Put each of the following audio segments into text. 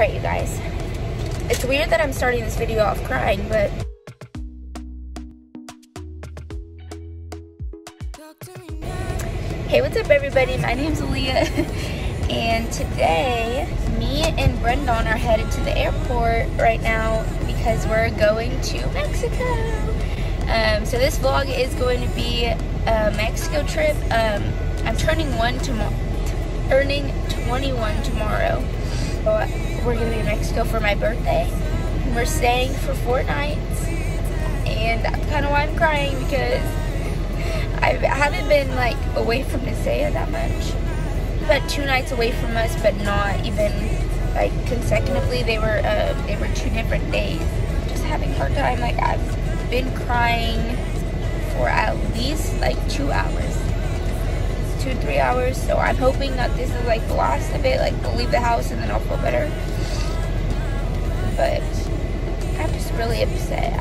Alright you guys, it's weird that I'm starting this video off crying, but hey, what's up everybody, my name's Aliyah and today me and Brendan are headed to the airport right now because we're going to Mexico. So this vlog is going to be a Mexico trip. I'm turning 21 tomorrow. So we're gonna be in Mexico for my birthday. We're staying for 4 nights, and that's kind of why I'm crying, because I haven't been like away from Nasaya that much. But 2 nights away from us, but not even like consecutively. They were 2 different days. Just having a hard time. Like I've been crying for at least like 2 hours. 2 to 3 hours, so I'm hoping that this is like the last of it, like I'll leave the house and then I'll feel better. But I'm just really upset.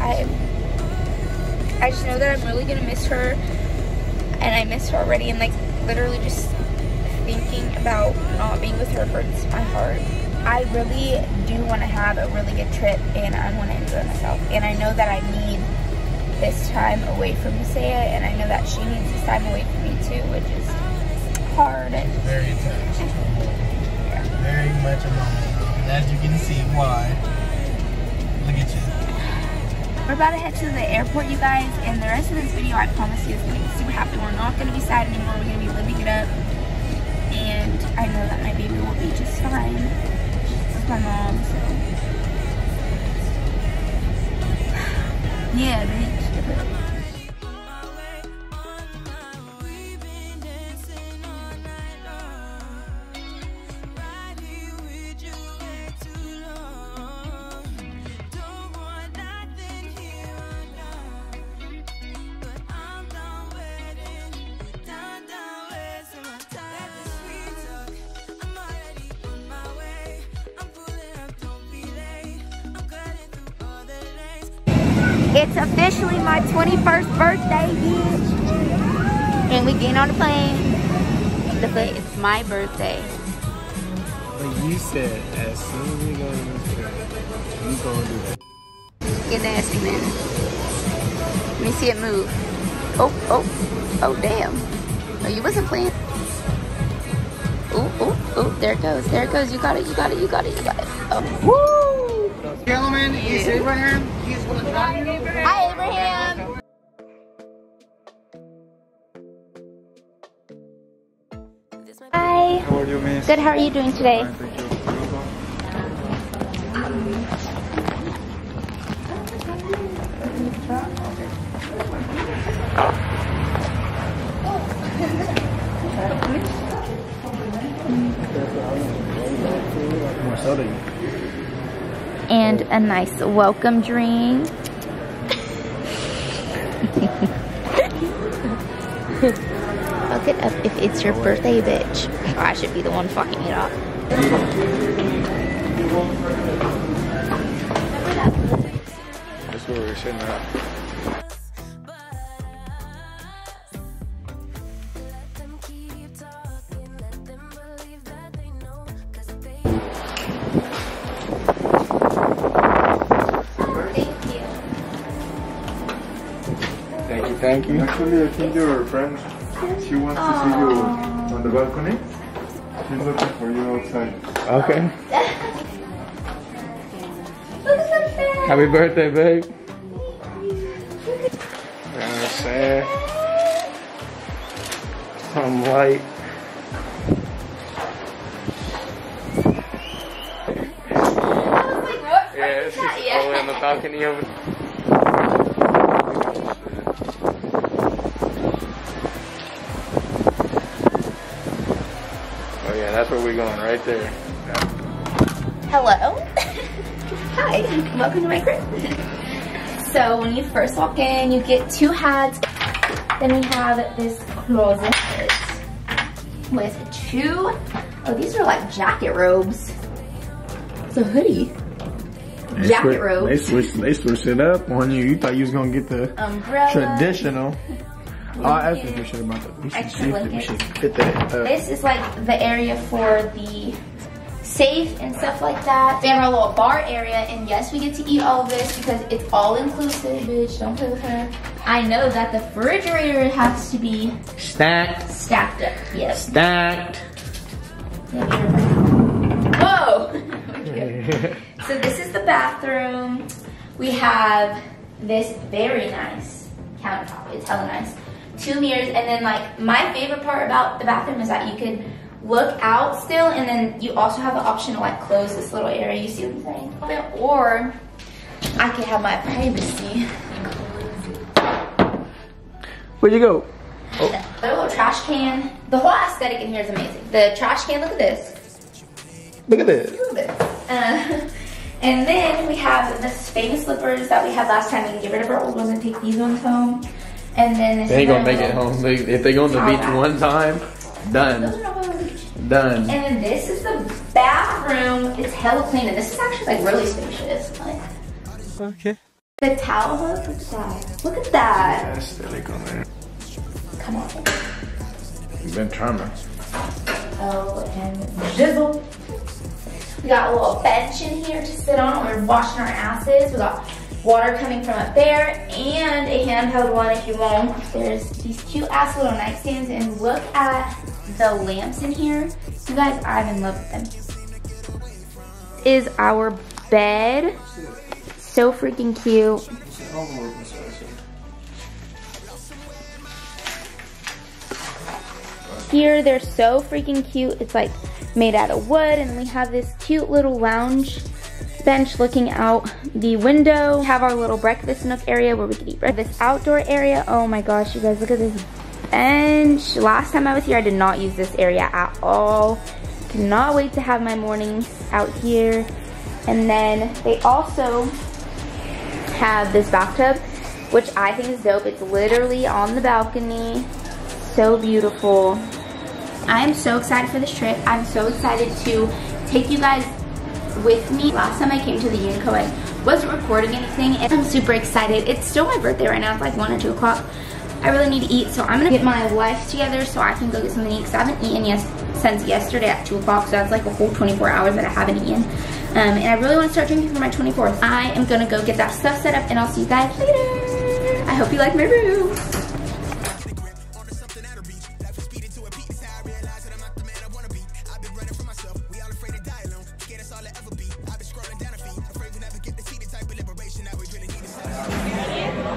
I just know that I'm really gonna miss her, and I miss her already, and like literally just thinking about not being with her hurts my heart. I really do want to have a really good trip, and I want to enjoy myself, and I know that I need this time away from Nasaya, and I know that she needs this time away from me too, which is hard. It's very intense. Yeah. Very much emotional. And as you can see, why? Look at you. We're about to head to the airport, you guys, and the rest of this video, I promise you, is going to be super happy. We're not going to be sad anymore. We're going to be living it up, and I know that my baby will be just fine. She's my mom, so. Yeah, bitch. It's officially my 21st birthday, bitch. And we getting on the plane. It's my birthday. But you said as soon as we go to this trip, you gonna do that. Get nasty, man. Let me see it move. Oh, oh, oh, damn. No, you wasn't playing. Oh, oh, oh, there it goes. There it goes. You got it, you got it, you got it, you got it. Oh, woo! Gentlemen, it's Abraham. He's going to talk to you. Hi, Abraham. Hi. How are you, miss? Good. How are you doing today? Fine, thank you. And a nice welcome drink. Fuck it up if it's your birthday, bitch. Or I should be the one fucking it up. That's what we're sitting at. Thank you. Actually, I think your friend, she wants to see you on the balcony. She's looking for you outside. Okay. Happy birthday, babe. I'm sad. I'm white. I was like, what? Yeah, she's probably on the balcony over there. That's where we're going, right there. Yeah. Hello. Hi, welcome to my crib. So when you first walk in, you get 2 hats. Then we have this closet with 2, oh, these are like jacket robes. It's a hoodie. Nice jacket robes. They switched it up on you. You thought you was gonna get the umbrella. Traditional. I asked you sure about that. We should fit that. This is like the area for the safe and stuff like that. They have our little bar area, and yes, we get to eat all of this because it's all inclusive. Bitch, don't play with her. I know that the refrigerator has to be stacked. Stacked up, yes. Stacked. Whoa! So this is the bathroom. We have this very nice countertop. It's hella nice. 2 mirrors, and then like my favorite part about the bathroom is that you could look out still, and then you also have the option to like close this little area. You see what I'm saying? Or I could have my privacy. Where'd you go? Oh. The little trash can. The whole aesthetic in here is amazing. The trash can, look at this. Look at this. Look at this. And then we have the famous slippers that we had last time. We can get rid of our old ones and take these ones home. And then this they ain't gonna make it home. If they go on the beach one time, done. Those are not going on the beach. Done. And then this is the bathroom. It's hella clean, and this is actually like really spacious. Like, okay. The towel hook, look at that. Look at that. That's silly, man. Come on. You've been charming. Oh, and jizzle. We got a little bench in here to sit on. We're washing our asses. We got water coming from up there and a handheld one if you want. There's these cute ass little nightstands, and look at the lamps in here. You guys, I'm in love with them. This is our bed. So freaking cute. Here, they're so freaking cute. It's like made out of wood, and we have this cute little lounge bench looking out the window. We have our little breakfast nook area where we can eat breakfast. This outdoor area, oh my gosh, you guys, look at this bench. Last time I was here, I did not use this area at all. Cannot wait to have my morning out here. And then they also have this bathtub, which I think is dope. It's literally on the balcony. So beautiful. I am so excited for this trip. I'm so excited to take you guys with me. Last time I came to the Unico, I wasn't recording anything, and I'm super excited. It's still my birthday right now. It's like 1 or 2 o'clock. I really need to eat, so I'm gonna get my life together so I can go get something to eat, because I haven't eaten since yesterday at 2 o'clock, so that's like a whole 24 hours that I haven't eaten. And I really want to start drinking for my 24th. I am gonna go get that stuff set up, and I'll see you guys later. I hope you like my room.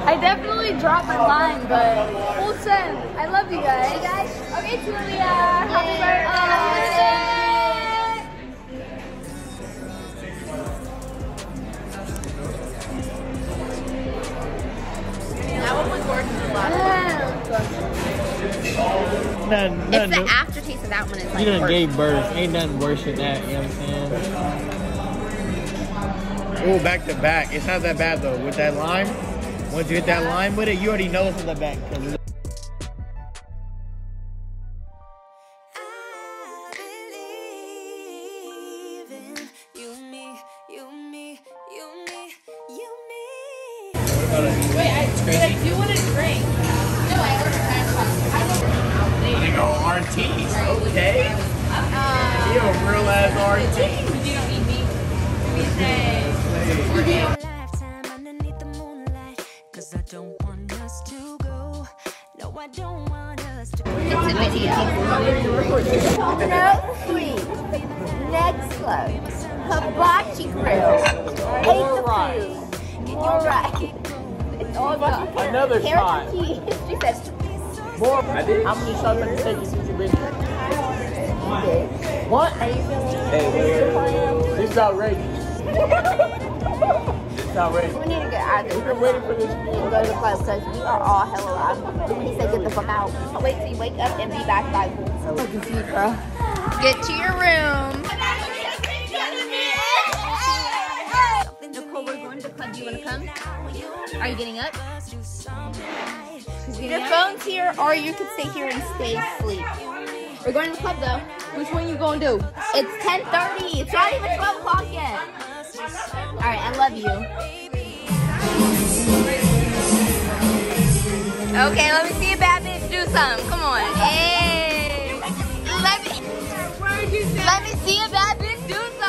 I definitely dropped my line, but awesome. I love you guys. Hey guys. Okay, Julia. Happy birthday. That one was gorgeous. It's the aftertaste of that one. It's like, you done gave birth. Ain't nothing worse than that. You know what I'm saying? Ooh, back to back. It's not that bad though. With that lime. Once you hit that line with it, you already know it's in the back. Wait, I do want a drink. No, I ordered that. I'm gonna go RTs, okay? You a real ass RT. You don't need me. We say. No sweet. Next club. Hibachi grill. All right. It's all about another shot. She says, "More." How many shots have you taken since you've been here? What? Are you feeling? This is outrageous. Outrageous. We need to get out of this. We're waiting for this and go to the club because we are all hella alive. He said get the fuck out. I'll wait till you wake up and be back by 4. So confused, bro. Get to your room. Nicole, we're going to the club. Do you want to come? Are you getting up? Your phone's here, or you could stay here and stay asleep. We're going to the club though. Which one you going to do? It's 10:30. It's not even 12 o'clock yet. Alright, I love you. Okay, let me see a bad bitch do something. Come on. Hey. Let me see a bad bitch do something.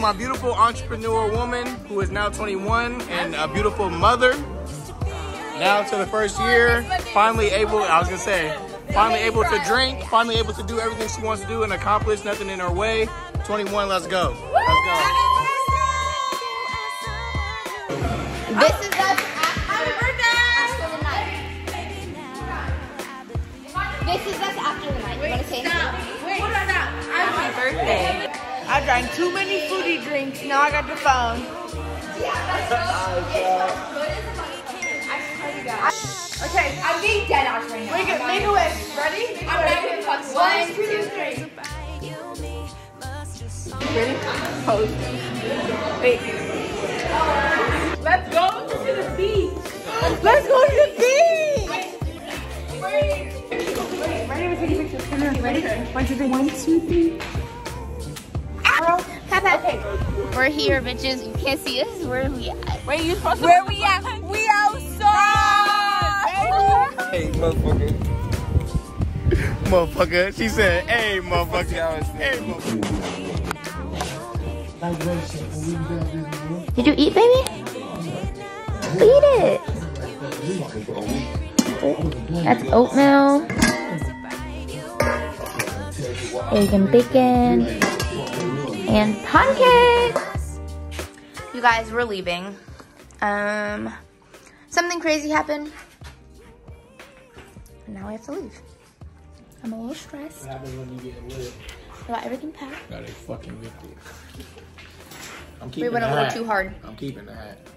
my beautiful entrepreneur woman who is now 21 and a beautiful mother. Now to the first year, finally able to drink, finally able to do everything she wants to do and accomplish, nothing in her way. 21, let's go. Let's go. This is us. Happy birthday! This is us after the night. You want to say anything? Wait, hold on now. Happy birthday. I drank too many foodie drinks. Now I got the phone. Yeah, that's so good. Okay, I'm being dead out right now. Make a wish. Ready? Make a wish. 1, 2, 3. Ready? Pose. Wait. Let's go to the beach. Let's go to the beach. Ready? We're taking pictures. Come here. Ready? 1, 2, 3. Okay. We're here, bitches. You can't see us. Where are we at? Where we at? We outside. Hey, motherfucker. Motherfucker. She said, hey, motherfucker. Hey, motherfucker. Did you eat, baby? Eat it! That's oatmeal. Egg and bacon. And pancakes! You guys, we're leaving. Something crazy happened. And now we have to leave. I'm a little stressed. What happens when you get lit? Got everything packed. Got it fucking with it. We went a little too hard. I'm keeping the hat.